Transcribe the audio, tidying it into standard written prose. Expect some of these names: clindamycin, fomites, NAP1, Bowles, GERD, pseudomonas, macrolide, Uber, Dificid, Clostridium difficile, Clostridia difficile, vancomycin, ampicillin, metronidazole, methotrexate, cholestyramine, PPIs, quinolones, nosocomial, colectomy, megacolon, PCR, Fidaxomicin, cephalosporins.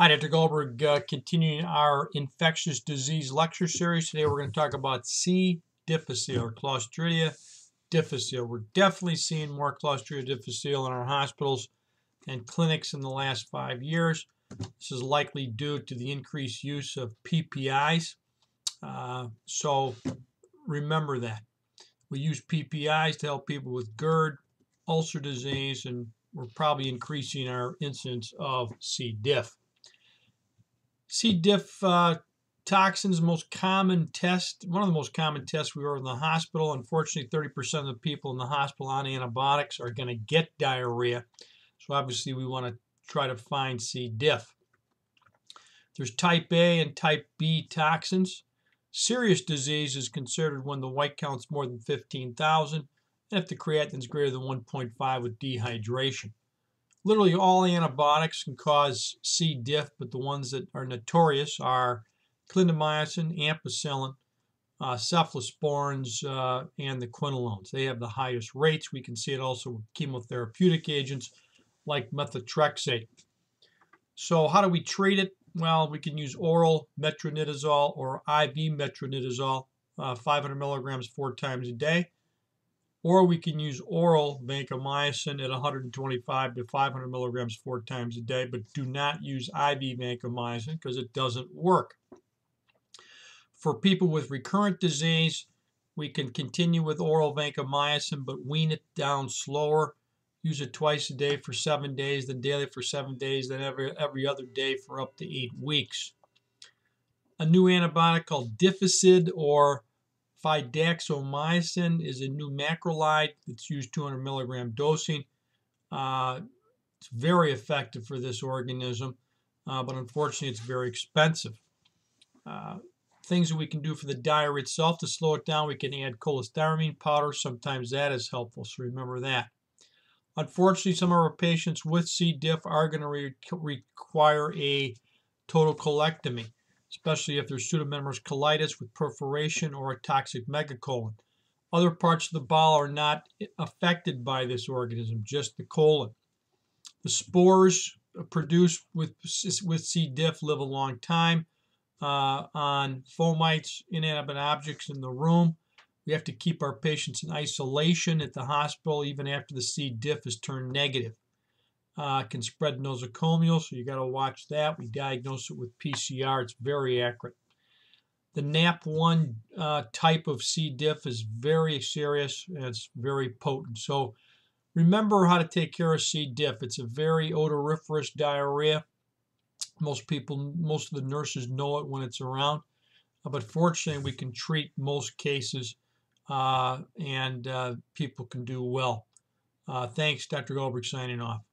Hi, Dr. Goldberg, continuing our infectious disease lecture series. Today we're going to talk about C. difficile or Clostridia difficile. We're definitely seeing more Clostridia difficile in our hospitals and clinics in the last 5 years. This is likely due to the increased use of PPIs. So remember that. We use PPIs to help people with GERD, ulcer disease, and we're probably increasing our incidence of C. diff. C. diff toxins, most common test, one of the most common tests we order in the hospital. Unfortunately, 30% of the people in the hospital on antibiotics are going to get diarrhea. So obviously we want to try to find C. diff. There's type A and type B toxins. Serious disease is considered when the white count's more than 15,000 and if the creatinine's greater than 1.5 with dehydration. Literally all antibiotics can cause C. diff, but the ones that are notorious are clindamycin, ampicillin, cephalosporins, and the quinolones. They have the highest rates. We can see it also with chemotherapeutic agents like methotrexate. So how do we treat it? Well, we can use oral metronidazole or IV metronidazole, 500 milligrams 4 times a day. Or we can use oral vancomycin at 125 to 500 milligrams 4 times a day, but do not use IV vancomycin because it doesn't work. For people with recurrent disease, we can continue with oral vancomycin, but wean it down slower. Use it twice a day for 7 days, then daily for 7 days, then every other day for up to 8 weeks. A new antibiotic called Dificid or Fidaxomicin is a new macrolide that's used 200 milligram dosing. It's very effective for this organism, but unfortunately it's very expensive. Things that we can do for the diarrhea itself to slow it down, we can add cholestyramine powder. Sometimes that is helpful, so remember that. Unfortunately, some of our patients with C. diff are going to require a total colectomy, especially if there's pseudomonas colitis with perforation or a toxic megacolon. Other parts of the bowel are not affected by this organism, just the colon. The spores produced with C. diff live a long time on fomites, inanimate objects in the room. We have to keep our patients in isolation at the hospital even after the C. diff is turned negative. It can spread nosocomial, so you got to watch that. We diagnose it with PCR. It's very accurate. The NAP1 type of C. diff is very serious and it's very potent. So remember how to take care of C. diff. It's a very odoriferous diarrhea. Most of the nurses know it when it's around. But fortunately, we can treat most cases and people can do well. Thanks, Dr. Goldberg, signing off.